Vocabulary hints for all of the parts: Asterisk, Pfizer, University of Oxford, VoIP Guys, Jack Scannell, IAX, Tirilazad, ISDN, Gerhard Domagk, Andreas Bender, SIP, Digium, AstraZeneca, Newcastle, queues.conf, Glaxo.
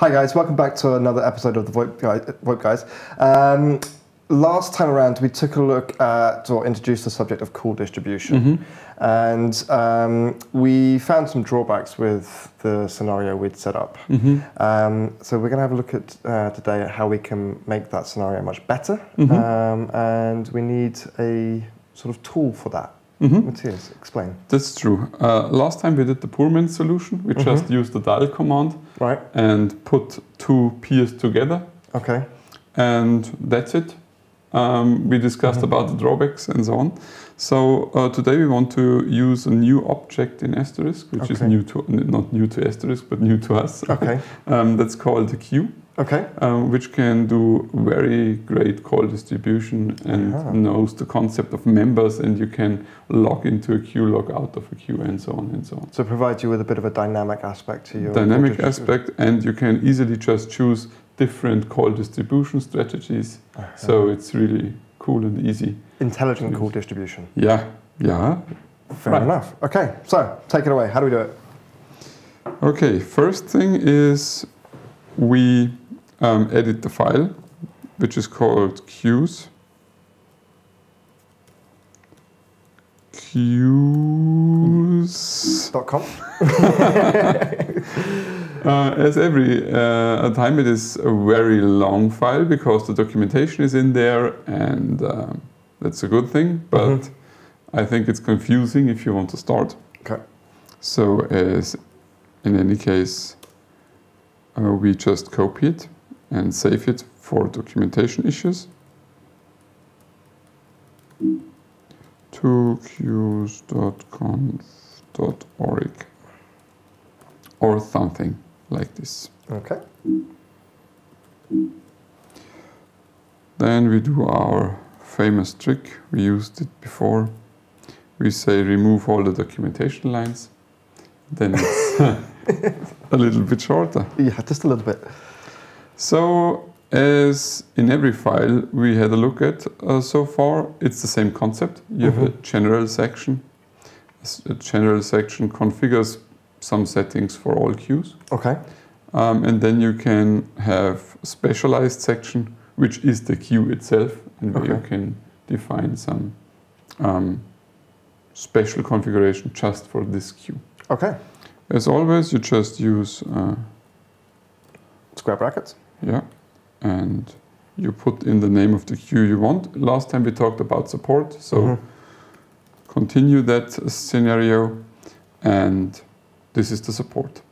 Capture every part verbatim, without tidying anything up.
Hi guys, welcome back to another episode of the VoIP Guys. Um, last time around we took a look at or introduced the subject of call distribution. Mm-hmm. And um, we found some drawbacks with the scenario we'd set up. Mm-hmm. um, so we're going to have a look at uh, today at how we can make that scenario much better. Mm-hmm. um, and we need a sort of tool for that. Mm-hmm. Matthias, explain. That's true. Uh, last time we did the Poorman solution. We mm-hmm. just used the dial command, right, and put two peers together. Okay. And that's it. Um, we discussed mm-hmm. about the drawbacks and so on. So uh, today we want to use a new object in Asterisk, which okay. is new to not new to Asterisk, but new to us. Okay. um, that's called a queue. Okay. Um, which can do very great call distribution and uh-huh. knows the concept of members, and you can log into a queue, log out of a queue, and so on and so on. So it provides you with a bit of a dynamic aspect to your dynamic aspect, and you can easily just choose different call distribution strategies. Uh-huh. So it's really cool and easy. Intelligent call distribution. Yeah, yeah. Fair right. enough. Okay, so take it away. How do we do it? Okay, first thing is we Um, edit the file, which is called queues. queues dot com. uh, as every uh, time, it is a very long file because the documentation is in there, and um, that's a good thing, but mm-hmm. I think it's confusing if you want to start. Okay. So, as in any case, uh, we just copy it and save it for documentation issues to queues dot conf dot org or something like this. Okay. Then we do our famous trick. We used it before. We say remove all the documentation lines. Then it's a little bit shorter. Yeah, just a little bit. So, as in every file we had a look at uh, so far, it's the same concept. You mm-hmm. have a general section. A general section configures some settings for all queues. Okay. Um, and then you can have a specialized section, which is the queue itself, and where okay. you can define some um, special configuration just for this queue. Okay. As always, you just use uh, square brackets. Yeah, and you put in the name of the queue you want. Last time we talked about support, so mm-hmm. continue that scenario, and this is the support.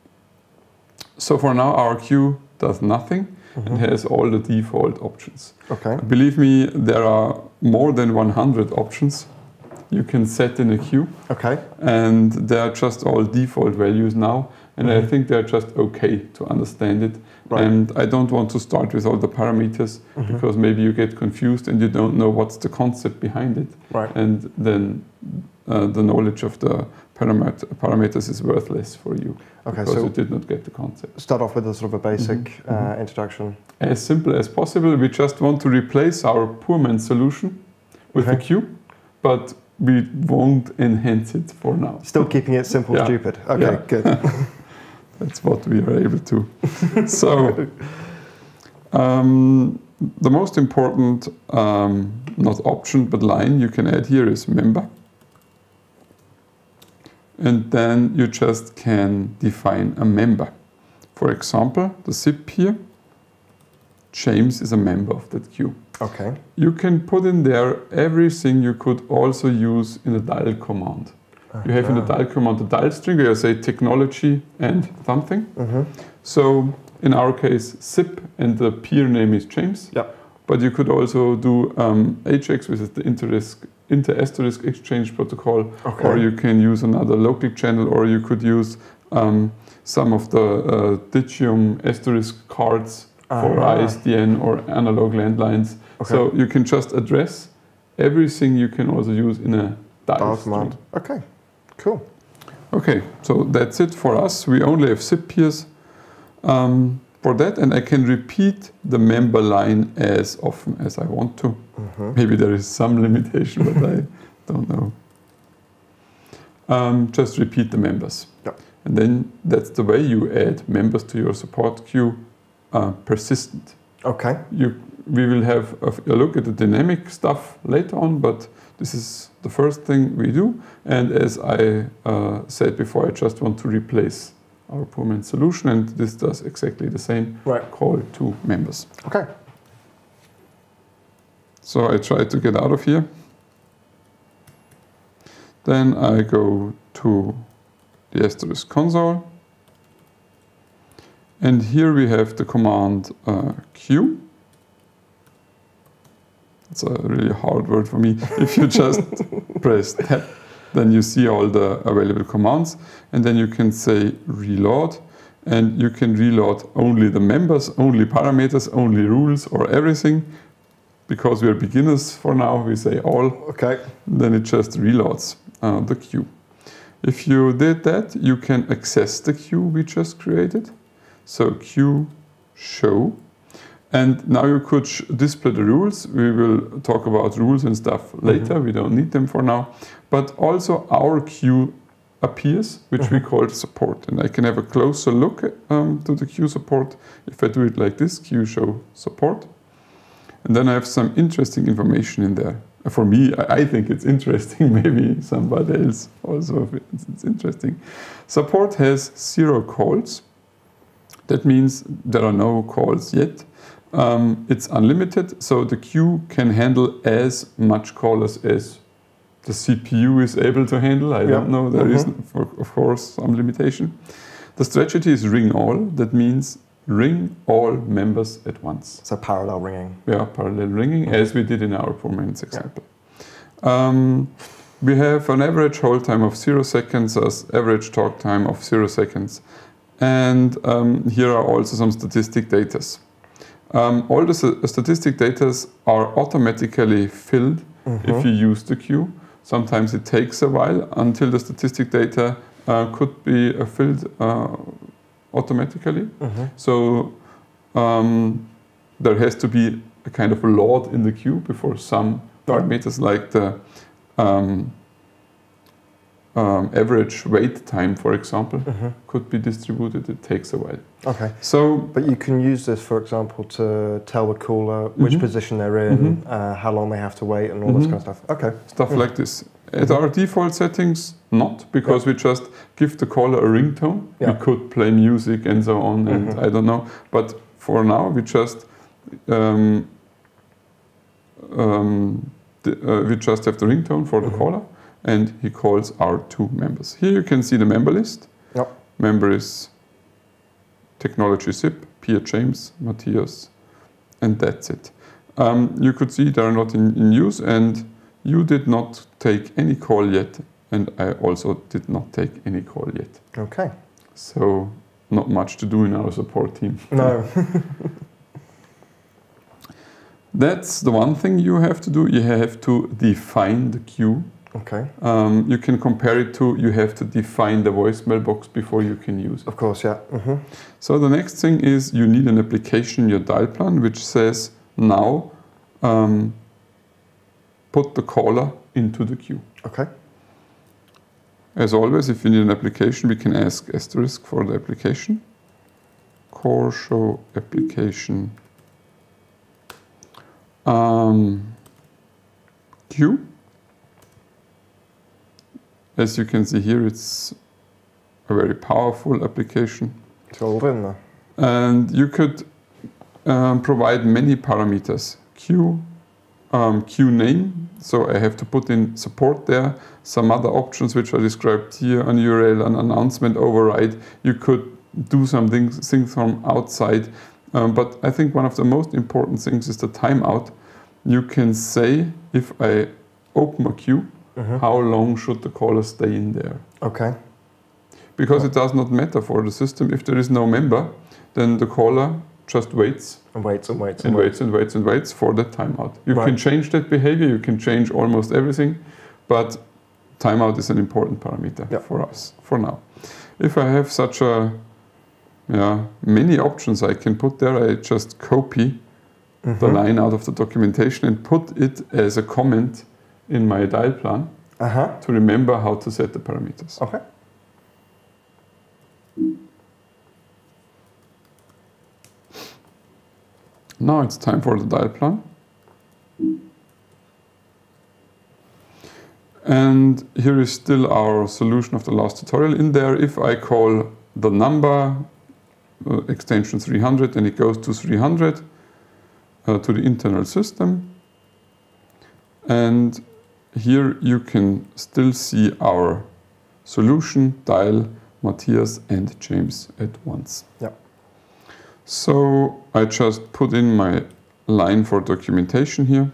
So for now, our queue does nothing mm-hmm. and has all the default options. Okay. Believe me, there are more than one hundred options you can set in a queue. Okay. And they are just all default values now. And mm-hmm. I think they're just okay to understand it. Right. And I don't want to start with all the parameters mm-hmm. because maybe you get confused and you don't know what's the concept behind it. Right. And then uh, the knowledge of the paramet parameters is worthless for you okay, because so you did not get the concept. Start off with a sort of a basic mm-hmm. uh, introduction. As simple as possible. We just want to replace our Poorman solution with okay. a queue, but we won't enhance it for now. Still keeping it simple yeah. stupid. Okay, yeah. good. That's what we are able to. So, um, the most important, um, not option, but line you can add here is member. And then you just can define a member. For example, the S I P here, James is a member of that queue. Okay. You can put in there everything you could also use in the dial command. You have in the dial command the dial string where you say technology and something. Mm-hmm. So in our case, S I P, and the peer name is James. Yep. But you could also do um, I A X, which is the inter-risk, inter-asterisk exchange protocol. Okay. Or you can use another local channel, or you could use um, some of the uh, Digium asterisk cards uh, for yeah. I S D N or analog landlines. Okay. So you can just address everything you can also use in a dial command. Okay. Cool. Okay, so that's it for us. We only have S I P peers um, for that, and I can repeat the member line as often as I want to. Mm-hmm. Maybe there is some limitation, but I don't know. Um, just repeat the members. Yep. And then that's the way you add members to your support queue uh, persistent. Okay. You, we will have a look at the dynamic stuff later on, but this is the first thing we do. And as I uh, said before, I just want to replace our Pullman solution, and this does exactly the same, right. Call to members. Okay. So I try to get out of here. Then I go to the Asterisk console. And here we have the command uh, Q. It's a really hard word for me. If you just press tab, then you see all the available commands. And then you can say reload. And you can reload only the members, only parameters, only rules, or everything. Because we are beginners for now, we say all. Okay. Then it just reloads uh, the queue. If you did that, you can access the queue we just created. So queue show, and now you could sh display the rules. We will talk about rules and stuff later. Mm-hmm. We don't need them for now. But also our queue appears, which mm-hmm. we call support. And I can have a closer look um, to the queue support if I do it like this, queue show support. And then I have some interesting information in there. For me, I think it's interesting. Maybe somebody else also thinks it's interesting. Support has zero calls. That means there are no calls yet. Um, it's unlimited, so the queue can handle as much callers as the C P U is able to handle. I yeah. don't know, there mm-hmm. is, for, of course, some limitation. The strategy is ring all. That means ring all members at once. So parallel ringing. Yeah, parallel ringing, mm-hmm. as we did in our Pullman's example. Yeah. Um, we have an average hold time of zero seconds, as average talk time of zero seconds. And um, here are also some statistic data. Um, all the st statistic data are automatically filled mm-hmm. if you use the queue. Sometimes it takes a while until the statistic data uh, could be uh, filled uh, automatically. Mm-hmm. So um, there has to be a kind of a load in the queue before some parameters like the um, Um, average wait time, for example, mm-hmm. could be distributed. It takes a while. Okay. So, but you can use this, for example, to tell the caller which mm-hmm. position they're in, mm-hmm. uh, how long they have to wait, and all mm-hmm. this kind of stuff. Okay. Stuff mm-hmm. like this. At mm-hmm. our default settings, not, because yeah. we just give the caller a ringtone. Yeah. We could play music and so on, and mm-hmm. I don't know. But for now, we just um, um, uh, we just have the ringtone for mm-hmm. the caller. And he calls our two members. Here you can see the member list. Yep. Member is Technology S I P, Pierre James, Matthias, and that's it. Um, you could see they are not in, in use, and you did not take any call yet, and I also did not take any call yet. Okay. So not much to do in our support team. No. That's the one thing you have to do. You have to define the queue. Okay. Um, you can compare it to, you have to define the voicemail box before you can use it. Of course, yeah. Mm-hmm. So the next thing is you need an application in your dial plan which says now um, put the caller into the queue. Okay. As always, if you need an application, we can ask asterisk for the application. Core show application um, queue. As you can see here, it's a very powerful application. It's all in there. And you could um, provide many parameters. Queue, um, queue name, so I have to put in support there. Some other options which are described here, an U R L, an announcement override. You could do some things, things from outside. Um, but I think one of the most important things is the timeout. You can say, if I open a queue, Mm-hmm. how long should the caller stay in there? Okay. Because yeah. it does not matter for the system. If there is no member, then the caller just waits. And waits and waits and, and waits, waits and waits and waits for that timeout. You right. can change that behavior. You can change almost everything. But timeout is an important parameter yeah. for us for now. If I have such a yeah, many options I can put there, I just copy mm-hmm. the line out of the documentation and put it as a comment in my dial plan uh-huh. to remember how to set the parameters. Okay. Now it's time for the dial plan. And here is still our solution of the last tutorial. In there, if I call the number uh, extension three hundred, and it goes to three hundred uh, to the internal system. And here you can still see our solution, dial Matthias and James at once. Yeah. So I just put in my line for documentation here.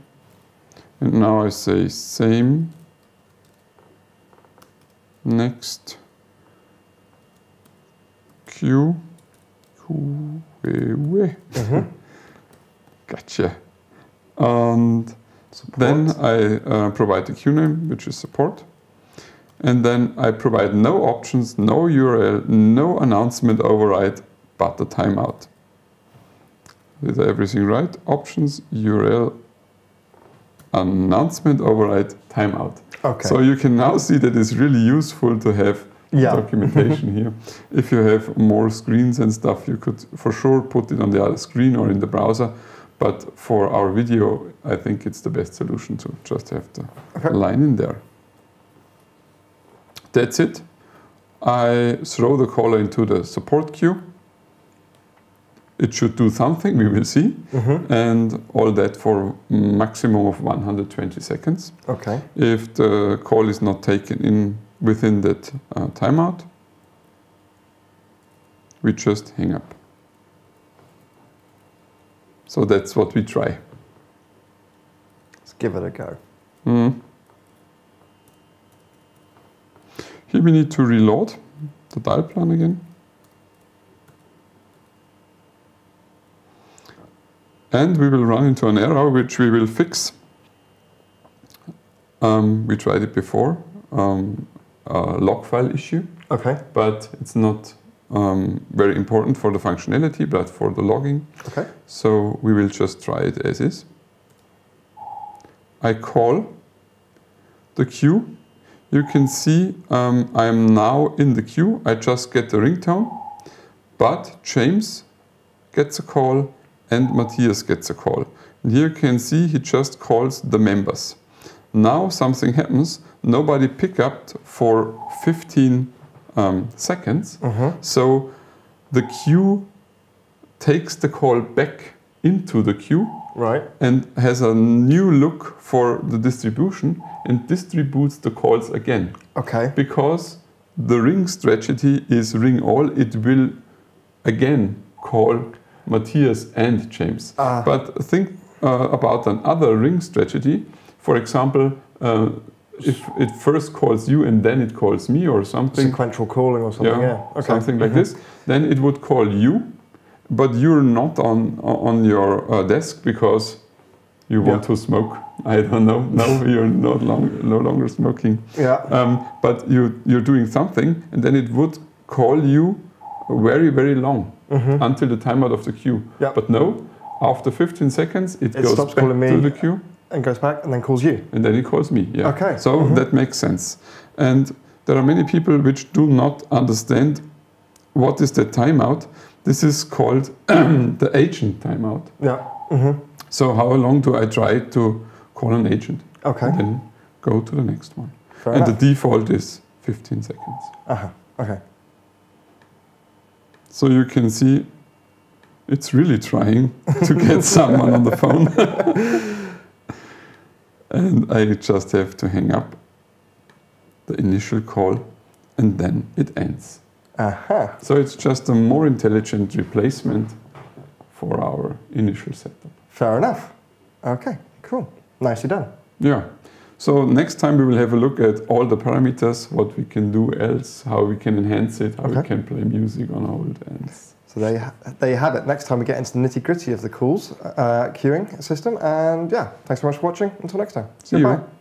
And now I say same, next, Q, Q, mm-hmm. Gotcha. And support. Then I uh, provide the queue name, which is support. And then I provide no options, no U R L, no announcement override, but the timeout. Did everything right? Options, U R L, announcement override, timeout. Okay. So you can now see that it's really useful to have yeah. documentation here. If you have more screens and stuff, you could for sure put it on the other screen or in the browser. But for our video, I think it's the best solution to just have the okay. line in there. That's it. I throw the caller into the support queue. It should do something, we will see. Mm-hmm. And all that for maximum of one hundred twenty seconds. Okay. If the call is not taken in within that uh, timeout, we just hang up. So that's what we try. Let's give it a go. Mm. Here we need to reload the dial plan again. And we will run into an error, which we will fix. Um, we tried it before, um, a log file issue. Okay. But it's not um, very important for the functionality, but for the logging. Okay. So we will just try it as is. I call the queue. You can see um, I am now in the queue. I just get the ringtone, but James gets a call and Matthias gets a call. And here you can see he just calls the members. Now something happens, nobody picked up for fifteen um, seconds, mm-hmm. so the queue takes the call back into the queue right. and has a new look for the distribution and distributes the calls again. Okay. Because the ring strategy is ring all, it will again call Matthias and James. Uh, but think uh, about another ring strategy. For example, uh, if it first calls you and then it calls me or something. Sequential calling or something, yeah. yeah. Okay. Something like mm-hmm. this. Then it would call you, but you're not on, on your uh, desk because you want yeah. to smoke. I don't know. No, you're no longer, no longer smoking. Yeah. Um, but you, you're doing something and then it would call you very, very long. Mm-hmm. Until the timeout of the queue. Yep. But no, after fifteen seconds, it, it goes stops back calling me to the queue. And goes back and then calls you. And then it calls me, yeah. Okay. So mm-hmm. that makes sense. And there are many people which do not understand what is the timeout. This is called the agent timeout. Yeah. Mm-hmm. So how long do I try to call an agent? Okay. And then go to the next one. Fair and enough. The default is fifteen seconds. Uh-huh. Okay. So you can see it's really trying to get someone on the phone. And I just have to hang up the initial call and then it ends. Aha. So it's just a more intelligent replacement for our initial setup. Fair enough. Okay, cool. Nicely done. Yeah. So next time we will have a look at all the parameters, what we can do else, how we can enhance it, how okay. we can play music on old ends. So there you, ha there you have it. Next time we get into the nitty-gritty of the calls, uh, queuing system. And yeah, thanks so much for watching. Until next time. See Goodbye. You.